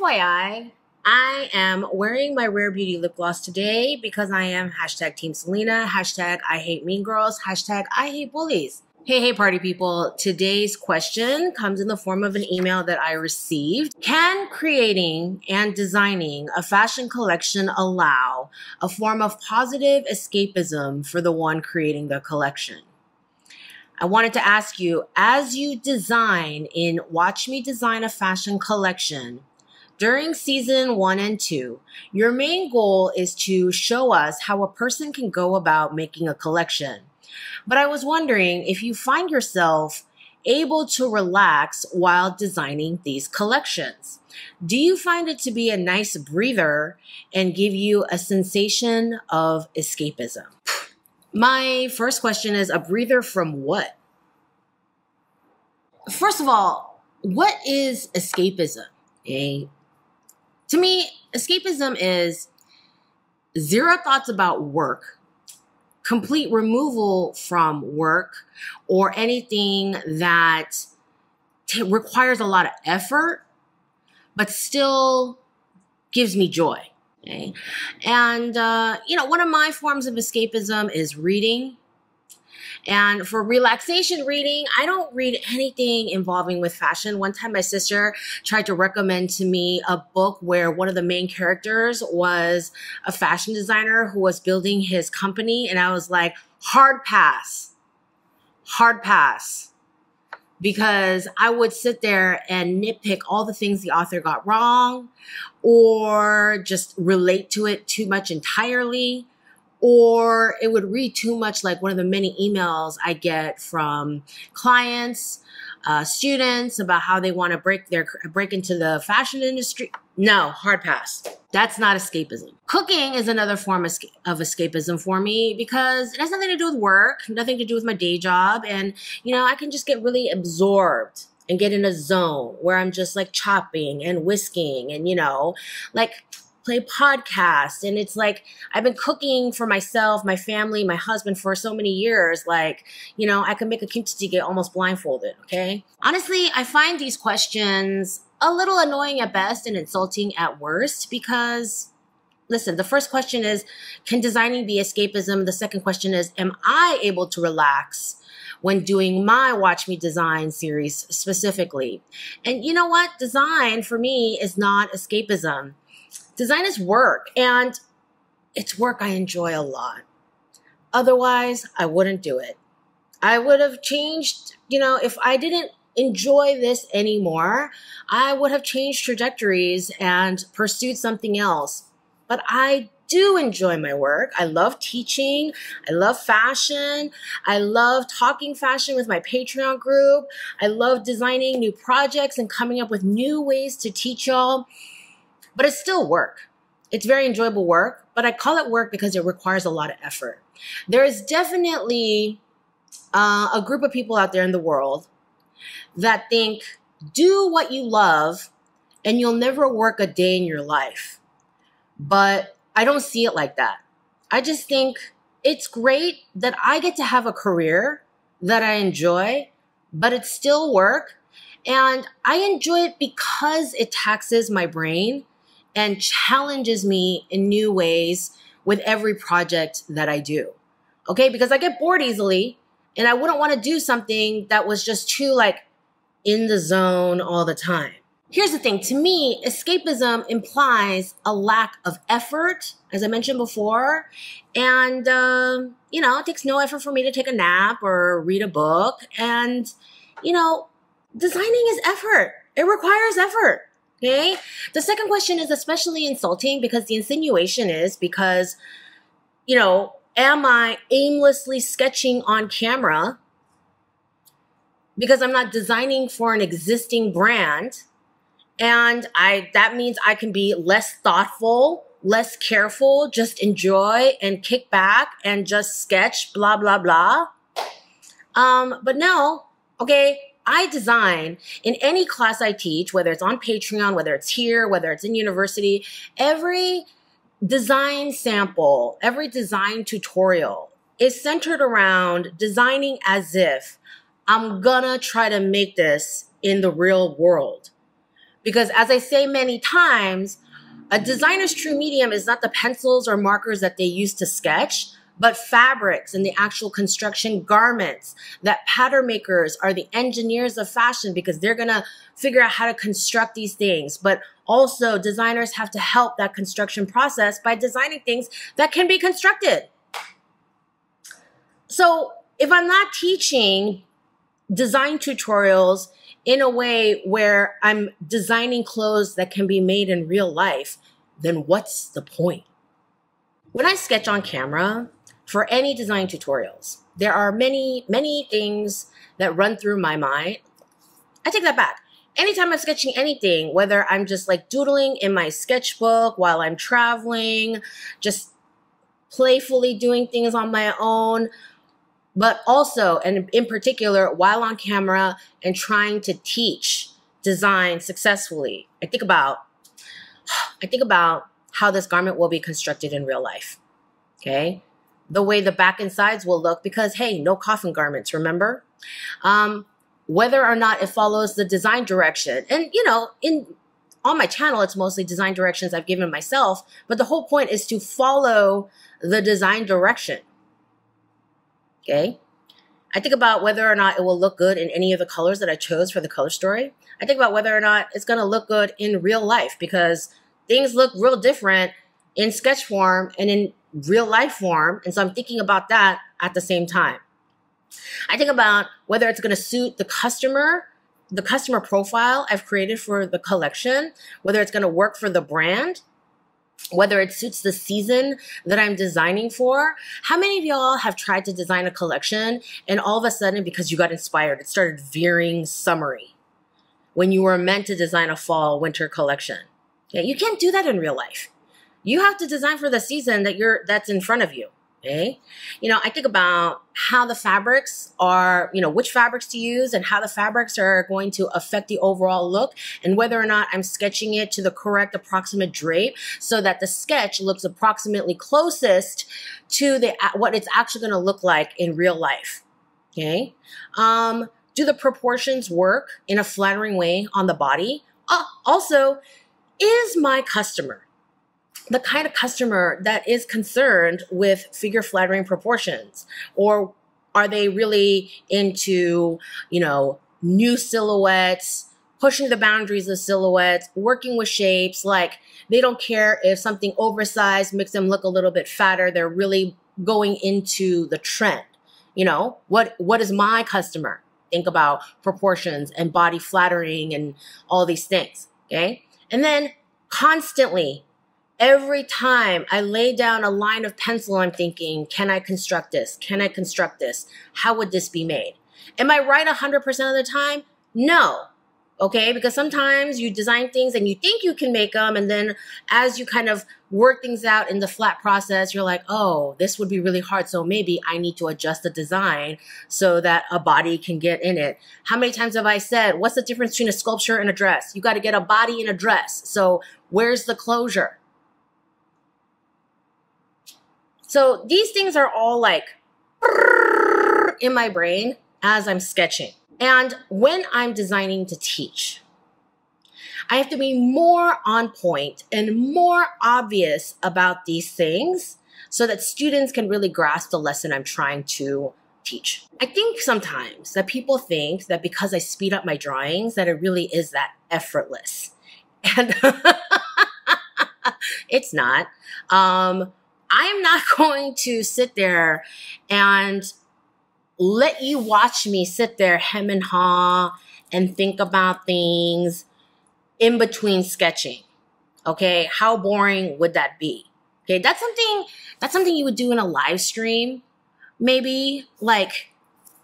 FYI, I am wearing my Rare Beauty lip gloss today because I am hashtag Team Selena, hashtag I hate mean girls, hashtag I hate bullies. Hey, hey, party people. Today's question comes in the form of an email that I received. Can creating and designing a fashion collection allow a form of positive escapism for the one creating the collection? I wanted to ask you, as you design in Watch Me Design a Fashion Collection, during season 1 and 2, your main goal is to show us how a person can go about making a collection. But I was wondering if you find yourself able to relax while designing these collections. Do you find it to be a nice breather and give you a sensation of escapism? My first question is, a breather from what? First of all, what is escapism? To me, escapism is zero thoughts about work, complete removal from work or anything that requires a lot of effort, but still gives me joy. Okay? And, you know, one of my forms of escapism is reading. And for relaxation reading, I don't read anything involving with fashion. One time my sister tried to recommend to me a book where one of the main characters was a fashion designer who was building his company. And I was like, hard pass, because I would sit there and nitpick all the things the author got wrong, or just relate to it too much entirely. Or it would read too much like one of the many emails I get from clients, students about how they want to break into the fashion industry. No, hard pass. That's not escapism. Cooking is another form of escapism for me because it has nothing to do with work, nothing to do with my day job. And, you know, I can just get really absorbed and get in a zone where I'm just like chopping and whisking and, you know, like play podcasts. And it's like, I've been cooking for myself, my family, my husband for so many years. Like, you know, I can make a kimchi jjigae almost blindfolded. Okay. Honestly, I find these questions a little annoying at best and insulting at worst because, listen, the first question is, can designing be escapism? The second question is, am I able to relax when doing my Watch Me Design series specifically? And you know what? Design for me is not escapism. Design is work, and it's work I enjoy a lot. Otherwise, I wouldn't do it. I would have changed, you know, if I didn't enjoy this anymore, I would have changed trajectories and pursued something else. But I do enjoy my work. I love teaching. I love fashion. I love talking fashion with my Patreon group. I love designing new projects and coming up with new ways to teach y'all. But it's still work. It's very enjoyable work, but I call it work because it requires a lot of effort. There is definitely a group of people out there in the world that think, do what you love and you'll never work a day in your life. But I don't see it like that. I just think it's great that I get to have a career that I enjoy, but it's still work. And I enjoy it because it taxes my brain and challenges me in new ways with every project that I do, okay? Because I get bored easily and I wouldn't want to do something that was just too like in the zone all the time. Here's the thing, to me, escapism implies a lack of effort, as I mentioned before, and you know, it takes no effort for me to take a nap or read a book, and you know, designing is effort. It requires effort. Okay. The second question is especially insulting because the insinuation is because, you know, am I aimlessly sketching on camera because I'm not designing for an existing brand? And that means I can be less thoughtful, less careful, just enjoy and kick back and just sketch, blah, blah, blah. But no, okay. I design in any class I teach, whether it's on Patreon, whether it's here, whether it's in university, every design sample, every design tutorial is centered around designing as if I'm gonna try to make this in the real world. Because as I say many times, a designer's true medium is not the pencils or markers that they use to sketch, but fabrics and the actual construction garments, that pattern makers are the engineers of fashion because they're gonna figure out how to construct these things. But also designers have to help that construction process by designing things that can be constructed. So if I'm not teaching design tutorials in a way where I'm designing clothes that can be made in real life, then what's the point? When I sketch on camera, for any design tutorials, there are many, many things that run through my mind. I take that back. Anytime I'm sketching anything, whether I'm just like doodling in my sketchbook while I'm traveling, just playfully doing things on my own, but also, and in particular, while on camera and trying to teach design successfully, I think about how this garment will be constructed in real life, okay? The way the back and sides will look because, hey, no coffin garments, remember? Whether or not it follows the design direction. And, you know, on my channel, it's mostly design directions I've given myself, but the whole point is to follow the design direction, okay? I think about whether or not it will look good in any of the colors that I chose for the color story. I think about whether or not it's gonna look good in real life because things look real different in sketch form and in real life form, and so I'm thinking about that at the same time. I think about whether it's going to suit the customer profile I've created for the collection, whether it's going to work for the brand, whether it suits the season that I'm designing for. How many of y'all have tried to design a collection and all of a sudden, because you got inspired, it started veering summery when you were meant to design a fall winter collection? Yeah, you can't do that in real life. You have to design for the season that that's in front of you, okay? You know, I think about how the fabrics are, you know, which fabrics to use and how the fabrics are going to affect the overall look and whether or not I'm sketching it to the correct approximate drape so that the sketch looks approximately closest to what it's actually going to look like in real life, okay? Do the proportions work in a flattering way on the body? Also, is my customer the kind of customer that is concerned with figure flattering proportions, or are they really into, you know, new silhouettes, pushing the boundaries of silhouettes, working with shapes? Like, they don't care if something oversized makes them look a little bit fatter. They're really going into the trend. You know, what is my customer think about proportions and body flattering and all these things, okay? And then constantly, every time I lay down a line of pencil, I'm thinking, can I construct this? Can I construct this? How would this be made? Am I right 100% of the time? No, okay? Because sometimes you design things and you think you can make them, and then as you kind of work things out in the flat process, you're like, oh, this would be really hard, so maybe I need to adjust the design so that a body can get in it. How many times have I said, what's the difference between a sculpture and a dress? You gotta get a body in a dress, so where's the closure? So these things are all like in my brain as I'm sketching. And when I'm designing to teach, I have to be more on point and more obvious about these things so that students can really grasp the lesson I'm trying to teach. I think sometimes that people think that because I speed up my drawings, that it really is that effortless. And it's not. I'm not going to sit there and let you watch me sit there hem and haw and think about things in between sketching, okay? How boring would that be? Okay, that's something you would do in a live stream, maybe. Like,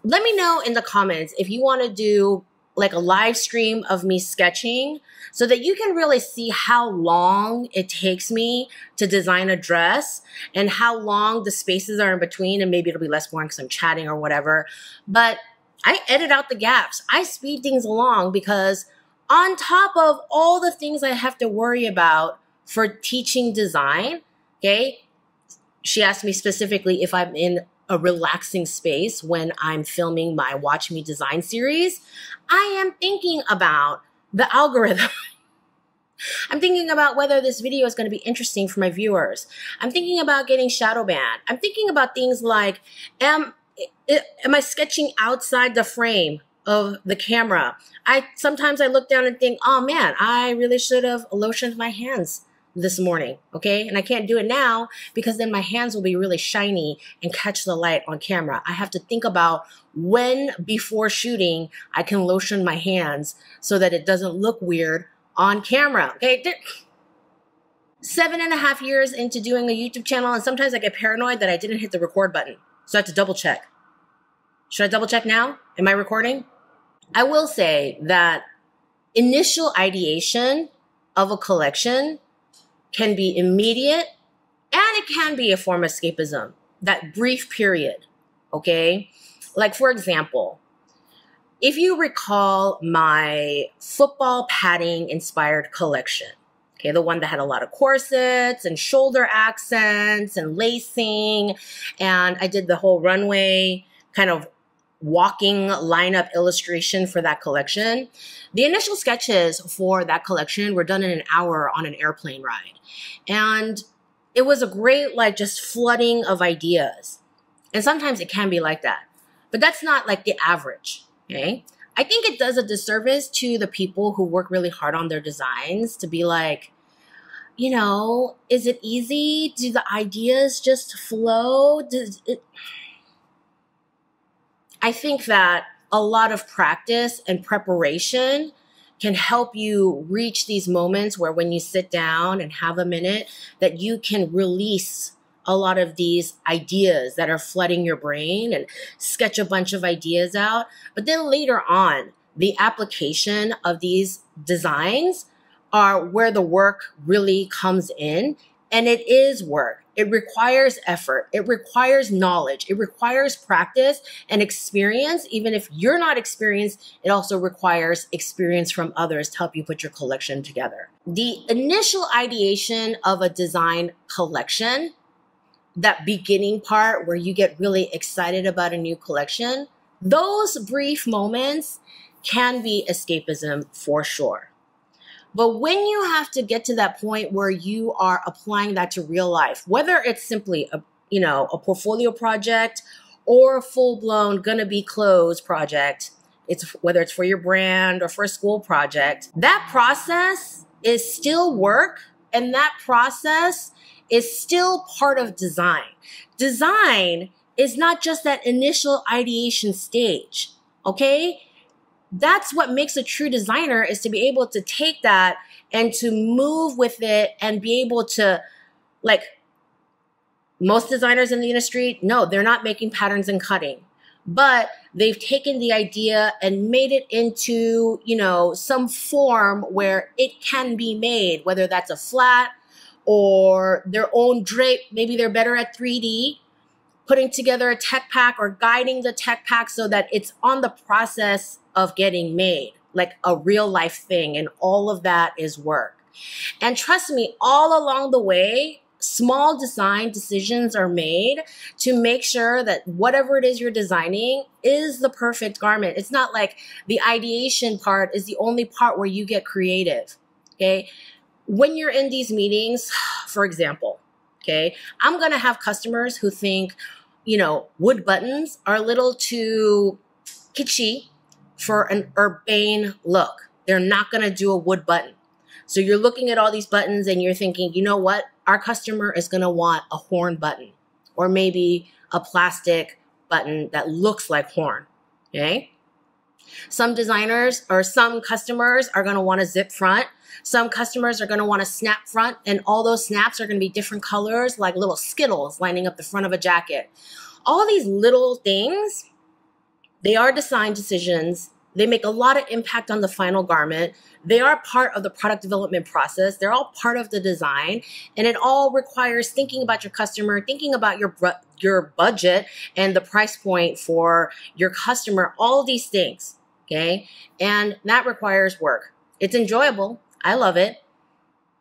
let me know in the comments if you want to do like a live stream of me sketching so that you can really see how long it takes me to design a dress and how long the spaces are in between, and maybe it'll be less boring because I'm chatting or whatever. But I edit out the gaps. I speed things along because on top of all the things I have to worry about for teaching design, okay, she asked me specifically if I'm in a relaxing space when I'm filming my Watch Me Design series, I am thinking about the algorithm. I'm thinking about whether this video is going to be interesting for my viewers. I'm thinking about getting shadow banned. I'm thinking about things like, am I sketching outside the frame of the camera? Sometimes I look down and think, oh man, I really should have lotioned my hands this morning, okay? And I can't do it now because then my hands will be really shiny and catch the light on camera. I have to think about when before shooting I can lotion my hands so that it doesn't look weird on camera, okay? 7.5 years into doing a YouTube channel, and sometimes I get paranoid that I didn't hit the record button. So I have to double check. Should I double check now? Am I recording? I will say that initial ideation of a collection can be immediate, and it can be a form of escapism, that brief period, okay? Like, for example, if you recall my football padding inspired collection, okay, the one that had a lot of corsets and shoulder accents and lacing, and I did the whole runway kind of walking lineup illustration for that collection. The initial sketches for that collection were done in an hour on an airplane ride. And it was a great, like, just flooding of ideas. And sometimes it can be like that, but that's not like the average. Okay. I think it does a disservice to the people who work really hard on their designs to be like, you know, is it easy? Do the ideas just flow? I think that a lot of practice and preparation can help you reach these moments where when you sit down and have a minute, that you can release a lot of these ideas that are flooding your brain and sketch a bunch of ideas out. But then later on, the application of these designs are where the work really comes in. And it is work. It requires effort. It requires knowledge. It requires practice and experience. Even if you're not experienced, it also requires experience from others to help you put your collection together. The initial ideation of a design collection, that beginning part where you get really excited about a new collection, those brief moments can be escapism for sure. But when you have to get to that point where you are applying that to real life, whether it's simply a, you know, a portfolio project or a full-blown gonna be closed project, it's whether it's for your brand or for a school project, that process is still work, and that process is still part of design. Design is not just that initial ideation stage, okay? That's what makes a true designer, is to be able to take that and to move with it and be able to, like, most designers in the industry, no, they're not making patterns and cutting, but they've taken the idea and made it into, you know, some form where it can be made, whether that's a flat, or their own drape. Maybe they're better at 3D, putting together a tech pack or guiding the tech pack so that it's on the process of getting made, like a real life thing, and all of that is work. And trust me, all along the way, small design decisions are made to make sure that whatever it is you're designing is the perfect garment. It's not like the ideation part is the only part where you get creative, okay? When you're in these meetings, for example, okay, I'm going to have customers who think, you know, wood buttons are a little too kitschy for an urbane look. They're not going to do a wood button. So you're looking at all these buttons and you're thinking, you know what? Our customer is going to want a horn button, or maybe a plastic button that looks like horn, okay? Some designers or some customers are going to want a zip front. Some customers are going to want a snap front, and all those snaps are going to be different colors, like little Skittles lining up the front of a jacket. All these little things, they are design decisions. They make a lot of impact on the final garment. They are part of the product development process. They're all part of the design, and it all requires thinking about your customer, thinking about your budget and the price point for your customer, all these things, okay? And that requires work. It's enjoyable. I love it.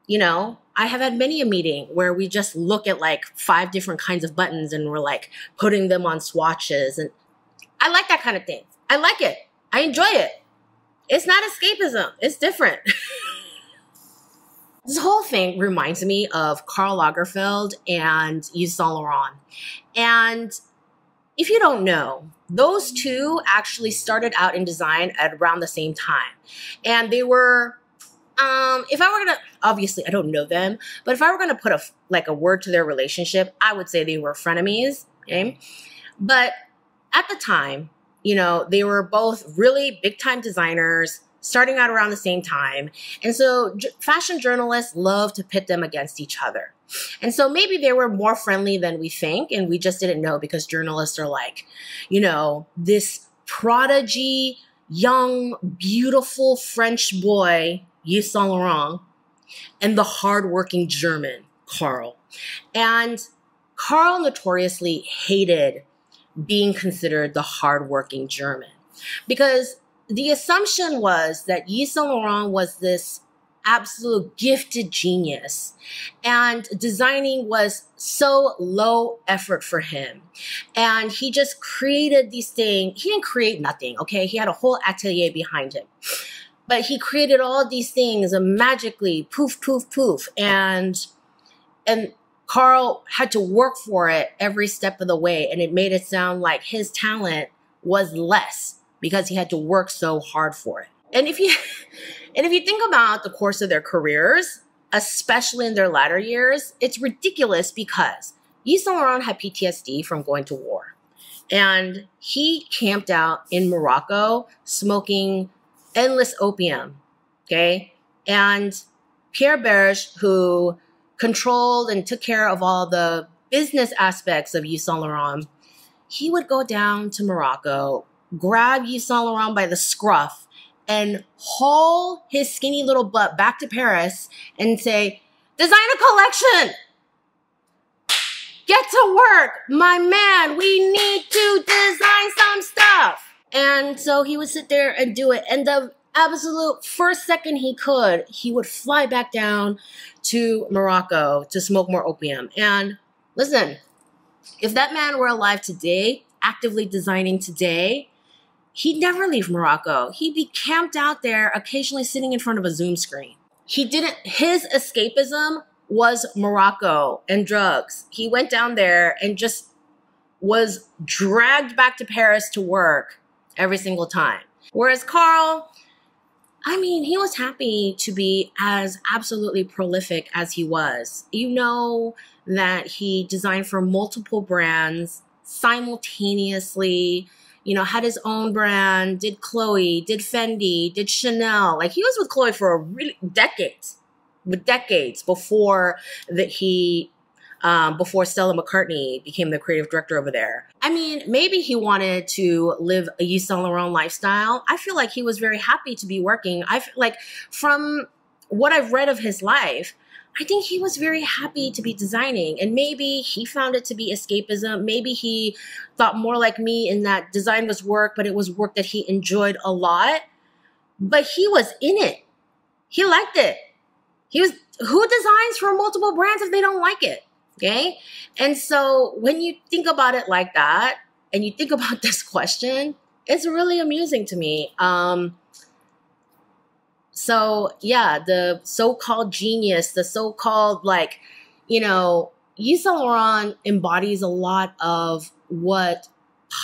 You know, I have had many a meeting where we just look at like 5 different kinds of buttons and we're like putting them on swatches, and I like that kind of thing. I like it. I enjoy it. It's not escapism. It's different. This whole thing reminds me of Karl Lagerfeld and Yves Saint Laurent. And if you don't know, those two actually started out in design at around the same time. And they were, if I were going to, obviously I don't know them, but if I were going to put a word to their relationship, I would say they were frenemies. Okay? But at the time, you know, they were both really big time designers, starting out around the same time. And so fashion journalists love to pit them against each other. And so maybe they were more friendly than we think, and we just didn't know because journalists are like, you know, this prodigy, young, beautiful French boy, Yves Saint Laurent, and the hardworking German, Karl. And Karl notoriously hated being considered the hardworking German because the assumption was that Yves Saint Laurent was this absolute gifted genius and designing was so low effort for him. And he just created these things. He didn't create nothing, okay? He had a whole atelier behind him. But he created all these things and magically, poof, poof, poof. And Karl had to work for it every step of the way. And it made it sound like his talent was less, because he had to work so hard for it. And if you think about the course of their careers, especially in their latter years, it's ridiculous because Yves Saint Laurent had PTSD from going to war. And he camped out in Morocco smoking endless opium, okay? And Pierre Berge, who controlled and took care of all the business aspects of Yves Saint Laurent, he would go down to Morocco, grab Yves Saint Laurent by the scruff and haul his skinny little butt back to Paris and say, "Design a collection! Get to work, my man! We need to design some stuff!" And so he would sit there and do it. And the absolute first second he could, he would fly back down to Morocco to smoke more opium. And listen, if that man were alive today, actively designing today, he'd never leave Morocco. He'd be camped out there, occasionally sitting in front of a Zoom screen. His escapism was Morocco and drugs. He went down there and just was dragged back to Paris to work every single time. Whereas Karl, I mean, he was happy to be as absolutely prolific as he was. You know that he designed for multiple brands simultaneously, you know, had his own brand, did Chloe, did Fendi, did Chanel. Like, he was with Chloe for decades before that he, before Stella McCartney became the creative director over there. I mean, maybe he wanted to live a Yves Saint Laurent lifestyle. I feel like he was very happy to be working. I feel like from what I've read of his life, I think he was very happy to be designing, and maybe he found it to be escapism. Maybe he thought more like me in that design was work, but it was work that he enjoyed a lot. But he was in it. He liked it. Who designs for multiple brands if they don't like it? Okay. And so when you think about it like that, and you think about this question, it's really amusing to me. So yeah, the so-called genius, the so-called, like, you know, Yves Saint Laurent embodies a lot of what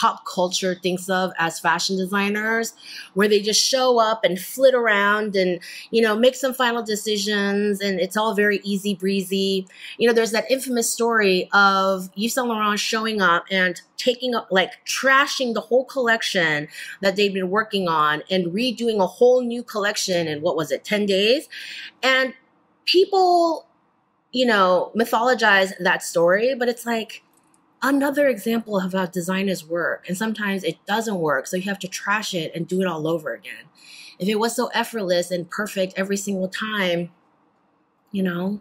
pop culture thinks of as fashion designers, where they just show up and flit around and, you know, make some final decisions, and it's all very easy breezy. You know, there's that infamous story of Yves Saint Laurent showing up and taking up, like, trashing the whole collection that they've been working on and redoing a whole new collection in, what was it, 10 days? And people, you know, mythologize that story, but it's like, another example of how designers work, and sometimes it doesn't work, so you have to trash it and do it all over again. If it was so effortless and perfect every single time, you know.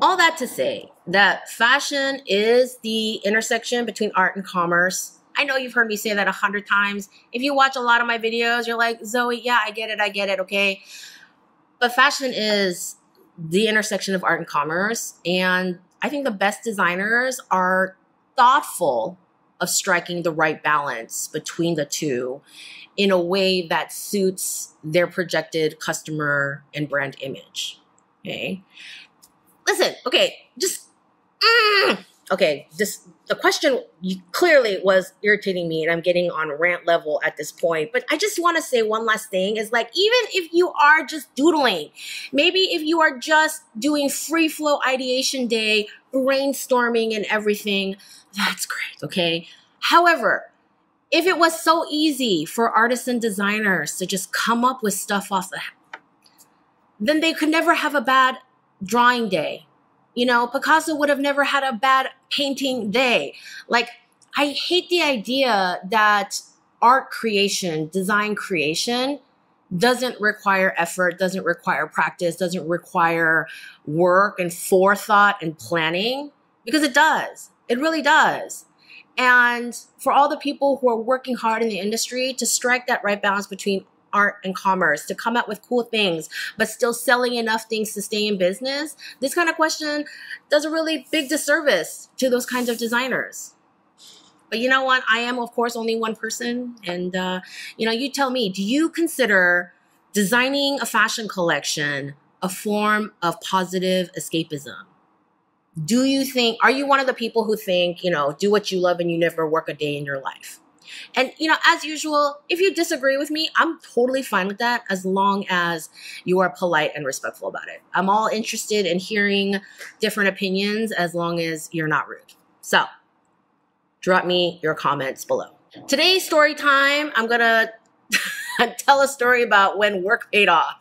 All that to say that fashion is the intersection between art and commerce. I know you've heard me say that 100 times. If you watch a lot of my videos, you're like, "Zoe, yeah, I get it, okay." But fashion is the intersection of art and commerce, and I think the best designers are thoughtful of striking the right balance between the two in a way that suits their projected customer and brand image. Okay. Listen, okay, just, okay, just the question clearly was irritating me, and I'm getting on rant level at this point. But I just want to say one last thing is, like, even if you are just doodling, maybe if you are just doing free flow ideation day, brainstorming and everything, that's great, okay? However, if it was so easy for artists and designers to just come up with stuff off the hat, then they could never have a bad drawing day. You know, Picasso would have never had a bad painting day. Like, I hate the idea that art creation, design creation, doesn't require effort, doesn't require practice, doesn't require work and forethought and planning, because it does. It really does. And for all the people who are working hard in the industry to strike that right balance between art and commerce, to come out with cool things, but still selling enough things to stay in business, this kind of question does a really big disservice to those kinds of designers. But you know what? I am, of course, only one person. And, you know, you tell me, do you consider designing a fashion collection a form of positive escapism? Do you think, are you one of the people who think, you know, do what you love and you never work a day in your life? And, you know, as usual, if you disagree with me, I'm totally fine with that, as long as you are polite and respectful about it. I'm all interested in hearing different opinions, as long as you're not rude. So drop me your comments below. Today's story time, I'm going to tell a story about when work paid off.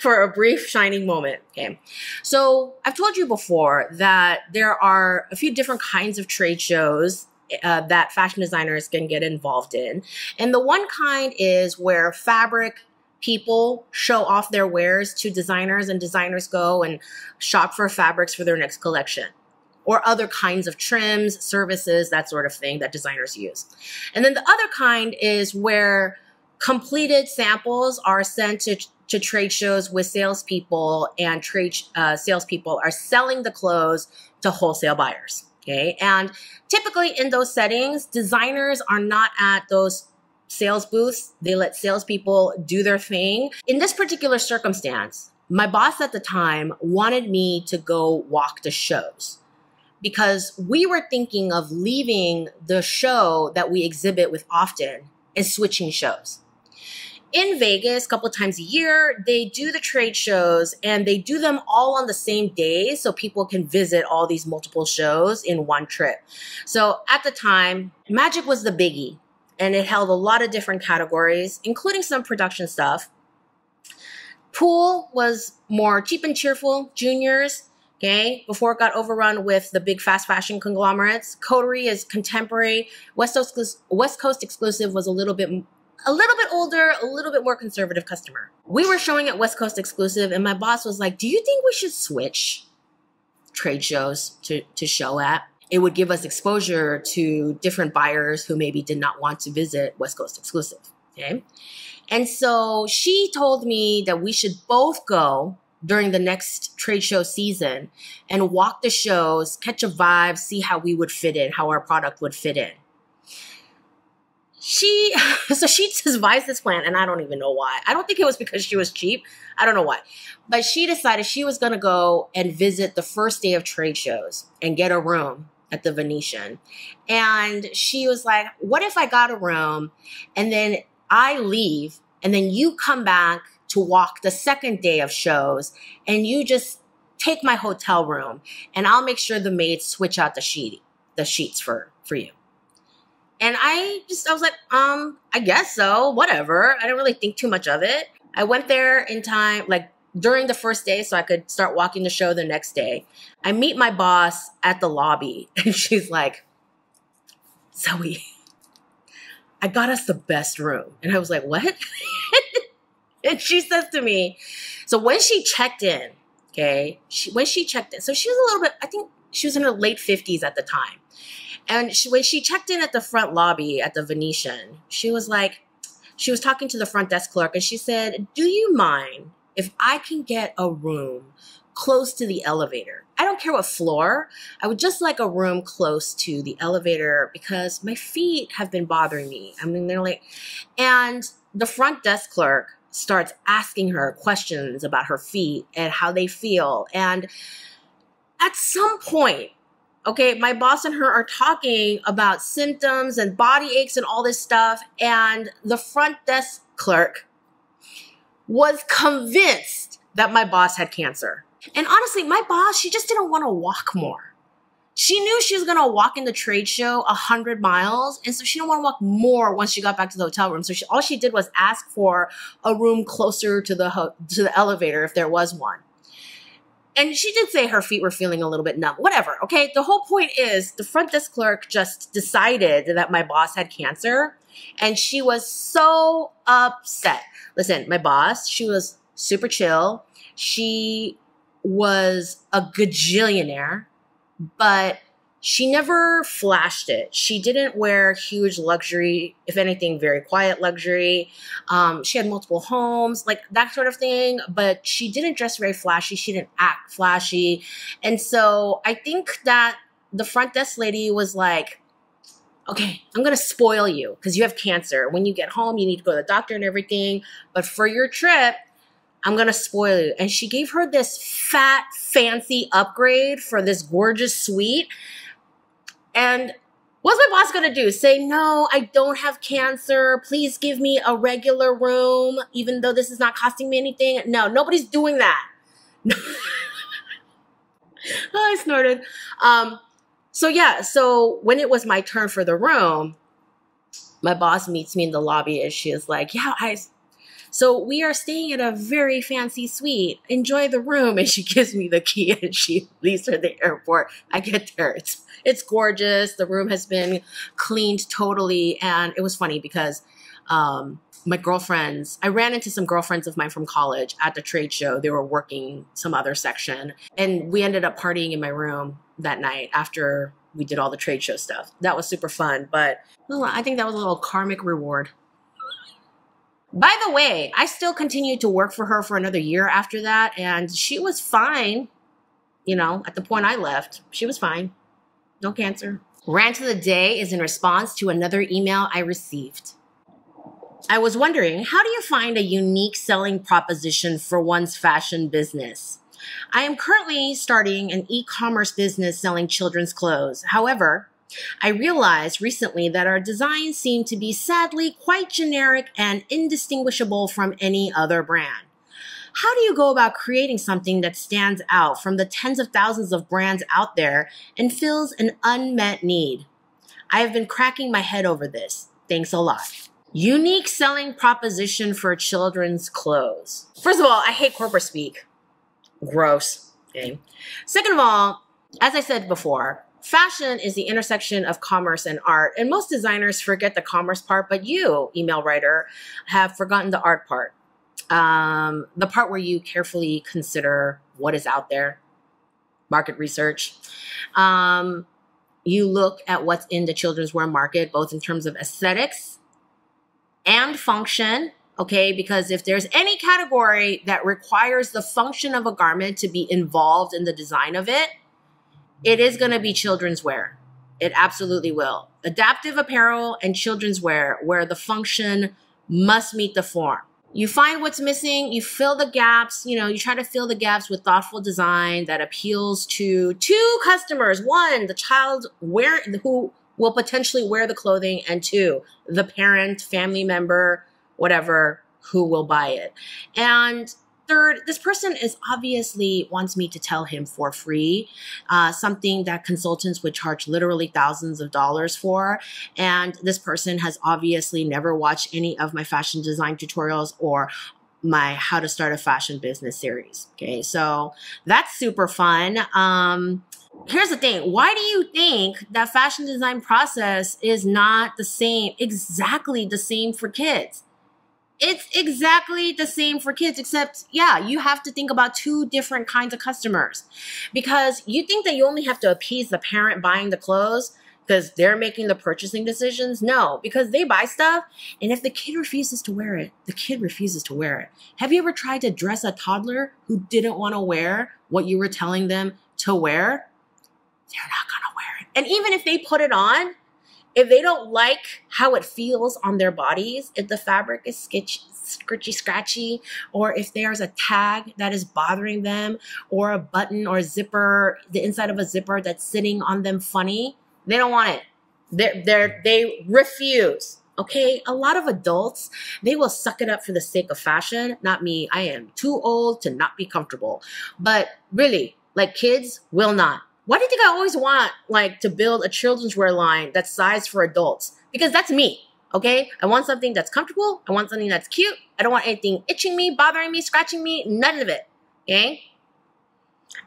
For a brief shining moment, okay? So I've told you before that there are a few different kinds of trade shows that fashion designers can get involved in. And the one kind is where fabric people show off their wares to designers, and designers go and shop for fabrics for their next collection, or other kinds of trims, services, that sort of thing that designers use. And then the other kind is where completed samples are sent to trade shows with salespeople, and salespeople are selling the clothes to wholesale buyers, okay? And typically in those settings, designers are not at those sales booths. They let salespeople do their thing. In this particular circumstance, my boss at the time wanted me to go walk the shows, because we were thinking of leaving the show that we exhibit with often and switching shows. In Vegas, a couple of times a year, they do the trade shows, and they do them all on the same day so people can visit all these multiple shows in one trip. So at the time, Magic was the biggie, and it held a lot of different categories, including some production stuff. Pool was more cheap and cheerful, juniors, okay, before it got overrun with the big fast fashion conglomerates. Coterie is contemporary. West Coast Exclusive was a little bit older, a little bit more conservative customer. We were showing at West Coast Exclusive, and my boss was like, do you think we should switch trade shows to show at? It would give us exposure to different buyers who maybe did not want to visit West Coast Exclusive, okay? And so she told me that we should both go during the next trade show season and walk the shows, catch a vibe, see how we would fit in, how our product would fit in. So she devised this plan, and I don't even know why. I don't think it was because she was cheap. I don't know why. But she decided she was going to go and visit the first day of trade shows and get a room at the Venetian. And she was like, what if I got a room and then I leave, and then you come back to walk the second day of shows, and you just take my hotel room, and I'll make sure the maids switch out the sheets for you. And I was like, I guess so, whatever. I didn't really think too much of it. I went there in time, like during the first day, so I could start walking the show the next day. I meet my boss at the lobby, and she's like, Zoe, I got us the best room. And I was like, what? And she says to me, so when she checked in, okay, so she was a little bit, I think she was in her late 50s at the time. And when she checked in at the front lobby at the Venetian, she was talking to the front desk clerk, and she said, do you mind if I can get a room close to the elevator? I don't care what floor. I would just like a room close to the elevator because my feet have been bothering me. I mean, they're like, and the front desk clerk starts asking her questions about her feet and how they feel. And at some point, okay, my boss and her are talking about symptoms and body aches and all this stuff. And the front desk clerk was convinced that my boss had cancer. And honestly, my boss, she just didn't want to walk more. She knew she was going to walk in the trade show 100 miles. And so she didn't want to walk more once she got back to the hotel room. So all she did was ask for a room closer to the elevator if there was one. And she did say her feet were feeling a little bit numb, whatever, okay? The whole point is the front desk clerk just decided that my boss had cancer, and she was so upset. Listen, my boss, she was super chill. She was a gajillionaire, but she never flashed it. She didn't wear huge luxury, if anything, very quiet luxury. She had multiple homes, like that sort of thing. But she didn't dress very flashy. She didn't act flashy. And so I think that the front desk lady was like, okay, I'm going to spoil you because you have cancer. When you get home, you need to go to the doctor and everything. But for your trip, I'm going to spoil you. And she gave her this fat, fancy upgrade for this gorgeous suite. And what's my boss going to do? Say, no, I don't have cancer. Please give me a regular room, even though this is not costing me anything. No, nobody's doing that. I snorted. So yeah, so when it was my turn for the room, my boss meets me in the lobby and she is like, yeah, so we are staying at a very fancy suite. Enjoy the room. And she gives me the key and she leaves her at the airport. I get there. It's gorgeous. The room has been cleaned totally. And it was funny because my girlfriends, I ran into some girlfriends of mine from college at the trade show. They were working some other section. And we ended up partying in my room that night after we did all the trade show stuff. That was super fun. But well, I think that was a little karmic reward. By the way, I still continued to work for her for another year after that, and she was fine. You know, at the point I left, she was fine. No cancer. Rant of the day is in response to another email I received. I was wondering, how do you find a unique selling proposition for one's fashion business? I am currently starting an e-commerce business selling children's clothes. However, I realized recently that our designs seem to be sadly quite generic and indistinguishable from any other brand. How do you go about creating something that stands out from the tens of thousands of brands out there and fills an unmet need? I have been cracking my head over this. Thanks a lot. Unique selling proposition for children's clothes. First of all, I hate corporate speak. Gross. Okay. Second of all, as I said before, fashion is the intersection of commerce and art, and most designers forget the commerce part, but you, email writer, have forgotten the art part. The part where you carefully consider what is out there, market research. You look at what's in the children's wear market, both in terms of aesthetics and function, okay? Because if there's any category that requires the function of a garment to be involved in the design of it, it is going to be children's wear. It absolutely will. Adaptive apparel and children's wear, where the function must meet the form. You find what's missing, you fill the gaps, you know, you try to fill the gaps with thoughtful design that appeals to two customers. One, the child who will potentially wear the clothing, and two, the parent, family member, whatever, who will buy it. And third, this person is obviously wants me to tell him for free, something that consultants would charge literally thousands of dollars for. And this person has obviously never watched any of my fashion design tutorials or my how to start a fashion business series. Okay, so that's super fun. Here's the thing. Why do you think that fashion design process is not the same, exactly the same for kids? It's exactly the same for kids, except, yeah, you have to think about two different kinds of customers, because you think that you only have to appease the parent buying the clothes because they're making the purchasing decisions. No, because they buy stuff. And if the kid refuses to wear it, the kid refuses to wear it. Have you ever tried to dress a toddler who didn't want to wear what you were telling them to wear? They're not going to wear it. And even if they put it on, if they don't like how it feels on their bodies, if the fabric is sketchy, scritchy scratchy, or if there's a tag that is bothering them, or a button or a zipper, the inside of a zipper that's sitting on them funny, they don't want it. They refuse. Okay, a lot of adults, they will suck it up for the sake of fashion. Not me. I am too old to not be comfortable. But really, like, kids will not. Why do you think I always want, like, to build a children's wear line that's sized for adults? Because that's me. Okay, I want something that's comfortable. I want something that's cute. I don't want anything itching me, bothering me, scratching me, none of it. Okay,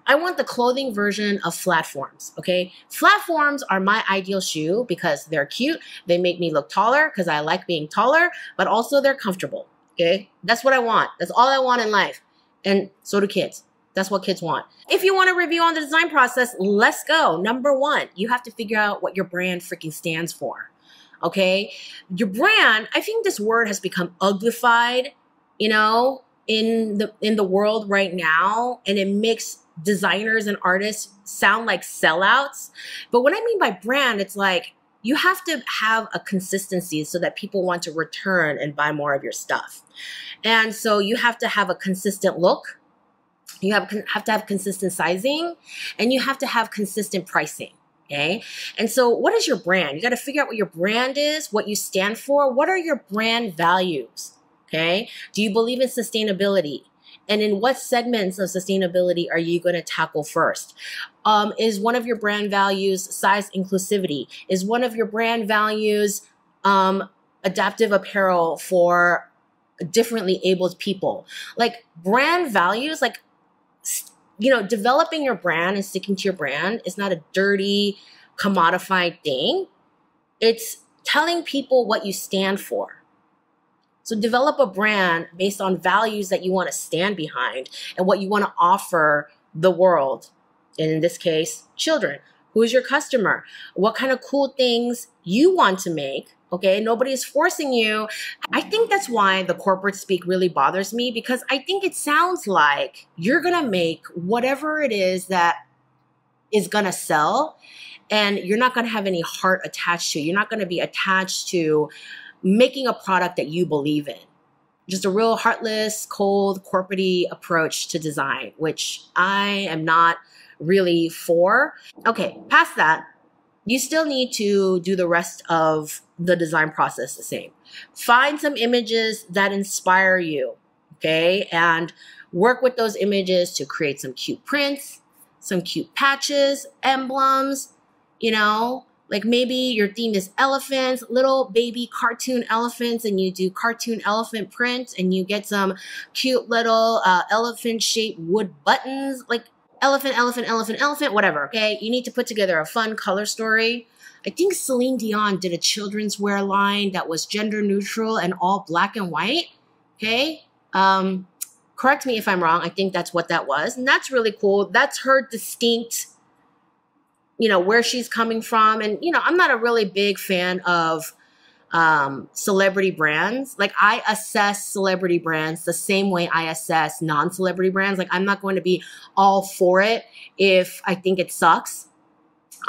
I want the clothing version of flatforms, okay? Flatforms are my ideal shoe because they're cute. They make me look taller because I like being taller, but also they're comfortable, okay? That's what I want. That's all I want in life. And so do kids. That's what kids want. If you want a review on the design process, let's go. Number one, you have to figure out what your brand freaking stands for, okay? Your brand, I think this word has become uglified, you know, in the world right now, and it makes designers and artists sound like sellouts. But what I mean by brand, it's like you have to have a consistency so that people want to return and buy more of your stuff. And so you have to have a consistent look. You have to have consistent sizing, and you have to have consistent pricing. Okay. And so what is your brand? You got to figure out what your brand is, what you stand for. What are your brand values? Okay. Do you believe in sustainability? And in what segments of sustainability are you going to tackle first? Is one of your brand values size inclusivity? Is one of your brand values adaptive apparel for differently abled people? Like, brand values, like, you know, developing your brand and sticking to your brand is not a dirty, commodified thing. It's telling people what you stand for. So develop a brand based on values that you want to stand behind and what you want to offer the world. And in this case, children. Who's your customer? What kind of cool things you want to make? Okay, nobody's forcing you. I think that's why the corporate speak really bothers me, because I think it sounds like you're going to make whatever it is that is going to sell, and you're not going to have any heart attached to it. You're not going to be attached to making a product that you believe in. Just a real heartless, cold, corporate-y approach to design, which I am not really for. Okay, past that, you still need to do the rest of the design process the same. Find some images that inspire you, okay? And work with those images to create some cute prints, some cute patches, emblems, you know? Like, maybe your theme is elephants, little baby cartoon elephants, and you do cartoon elephant prints, and you get some cute little elephant-shaped wood buttons, like elephant, elephant, elephant, elephant, whatever, okay? You need to put together a fun color story. I think Celine Dion did a children's wear line that was gender neutral and all black and white, okay? Correct me if I'm wrong. I think that's what that was, and that's really cool. That's her distinct, you know, where she's coming from. And, you know, I'm not a really big fan of celebrity brands. Like, I assess celebrity brands the same way I assess non-celebrity brands. Like, I'm not going to be all for it if I think it sucks.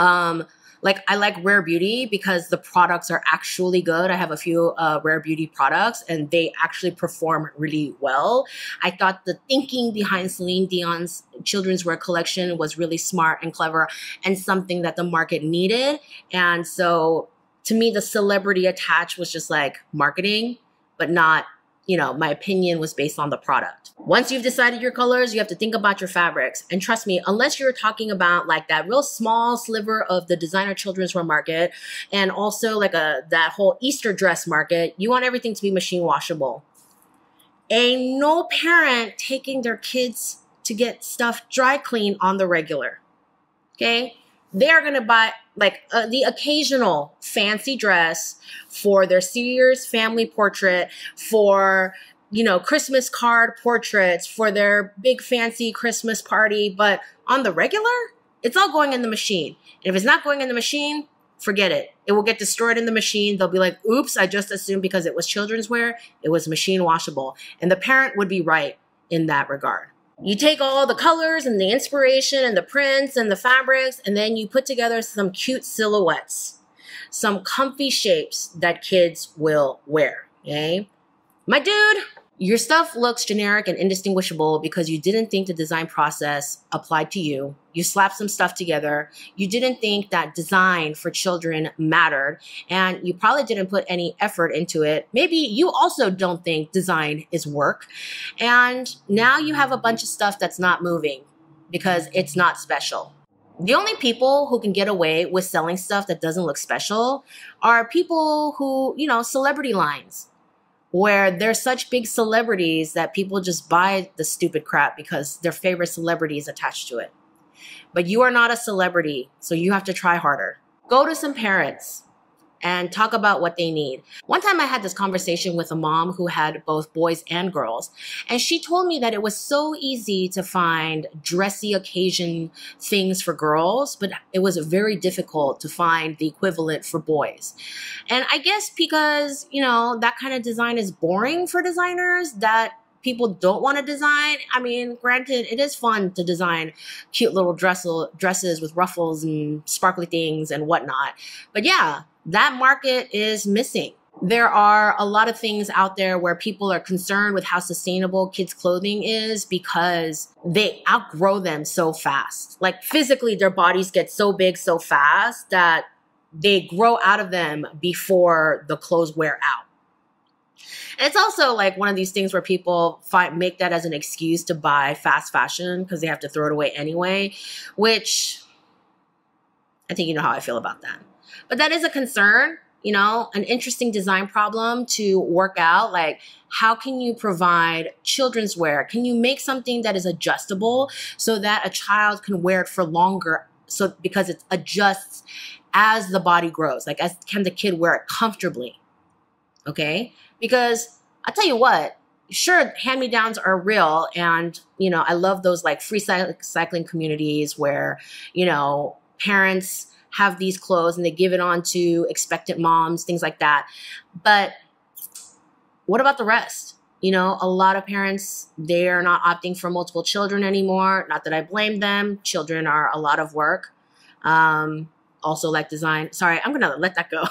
Like, I like Rare Beauty because the products are actually good. I have a few Rare Beauty products, and they actually perform really well. I thought the thinking behind Celine Dion's children's wear collection was really smart and clever and something that the market needed. And so, to me, the celebrity attached was just like marketing, but not, you know, my opinion was based on the product. Once you've decided your colors, you have to think about your fabrics. And trust me, unless you're talking about like that real small sliver of the designer children's wear market, and also like that whole Easter dress market, you want everything to be machine washable. Ain't no parent taking their kids to get stuff dry clean on the regular, okay? They're gonna buy like the occasional fancy dress for their Sears family portrait, for, you know, Christmas card portraits, for their big fancy Christmas party. But on the regular, it's all going in the machine. And if it's not going in the machine, forget it. It will get destroyed in the machine. They'll be like, oops, I just assumed because it was children's wear, it was machine washable. And the parent would be right in that regard. You take all the colors and the inspiration and the prints and the fabrics, and then you put together some cute silhouettes, some comfy shapes that kids will wear, okay? My dude, Your stuff looks generic and indistinguishable because you didn't think the design process applied to you. You slapped some stuff together. You didn't think that design for children mattered, and you probably didn't put any effort into it. Maybe you also don't think design is work. And now you have a bunch of stuff that's not moving because it's not special. The only people who can get away with selling stuff that doesn't look special are people who, you know, celebrity lines, where they're such big celebrities that people just buy the stupid crap because their favorite celebrity is attached to it. But you are not a celebrity, so you have to try harder. Go to some parents and talk about what they need. One time I had this conversation with a mom who had both boys and girls, and she told me that it was so easy to find dressy occasion things for girls, but it was very difficult to find the equivalent for boys. And I guess because, you know, that kind of design is boring for designers, that people don't want to design. I mean, granted, it is fun to design cute little dresses with ruffles and sparkly things and whatnot. But yeah, that market is missing. There are a lot of things out there where people are concerned with how sustainable kids' clothing is because they outgrow them so fast. Like physically, their bodies get so big so fast that they grow out of them before the clothes wear out. And it's also like one of these things where people make that as an excuse to buy fast fashion because they have to throw it away anyway, which I think you know how I feel about that. But that is a concern, you know, an interesting design problem to work out. Like, how can you provide children's wear? Can you make something that is adjustable so that a child can wear it for longer? So because it adjusts as the body grows, like as can the kid wear it comfortably? Okay, because I'll tell you what, sure, hand-me-downs are real. And, you know, I love those like free cycling communities where, you know, parents have these clothes and they give it on to expectant moms, things like that. But what about the rest? You know, a lot of parents, they are not opting for multiple children anymore. Not that I blame them. Children are a lot of work. Also like design. Sorry, I'm gonna let that go.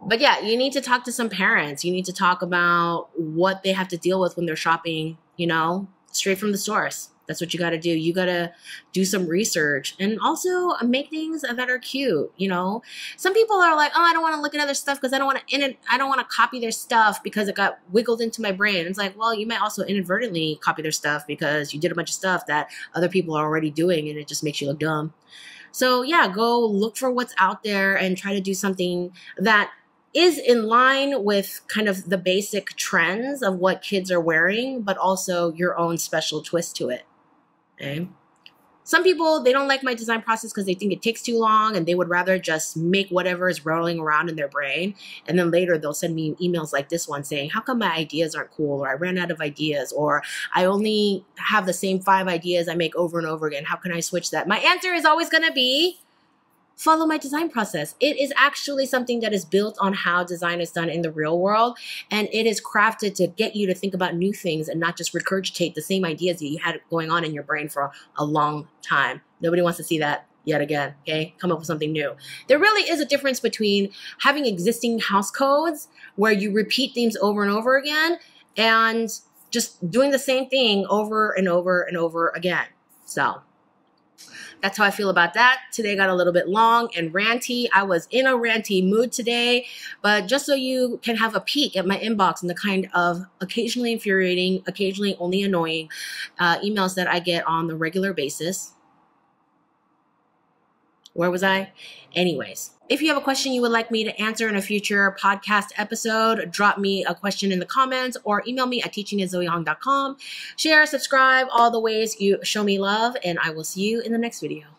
But yeah, you need to talk to some parents. You need to talk about what they have to deal with when they're shopping, you know, straight from the source. That's what you got to do. You got to do some research and also make things that are cute. You know, some people are like, oh, I don't want to look at other stuff because I don't want to copy their stuff because it got wiggled into my brain. It's like, well, you might also inadvertently copy their stuff because you did a bunch of stuff that other people are already doing and it just makes you look dumb. So yeah, go look for what's out there and try to do something that is in line with kind of the basic trends of what kids are wearing, but also your own special twist to it. Okay. Some people, they don't like my design process because they think it takes too long and they would rather just make whatever is rolling around in their brain. And then later they'll send me emails like this one saying, how come my ideas aren't cool? Or I ran out of ideas, or I only have the same 5 ideas I make over and over again. How can I switch that? My answer is always going to be, follow my design process. It is actually something that is built on how design is done in the real world. And it is crafted to get you to think about new things and not just regurgitate the same ideas that you had going on in your brain for a long time. Nobody wants to see that yet again, okay? Come up with something new. There really is a difference between having existing house codes where you repeat themes over and over again and just doing the same thing over and over and over again. So that's how I feel about that. Today got a little bit long and ranty. I was in a ranty mood today, but just so you can have a peek at my inbox and the kind of occasionally infuriating, occasionally only annoying emails that I get on the regular basis. Where was I? Anyways, if you have a question you would like me to answer in a future podcast episode, drop me a question in the comments or email me at teachingatzoehong.com. Share, subscribe, all the ways you show me love, and I will see you in the next video.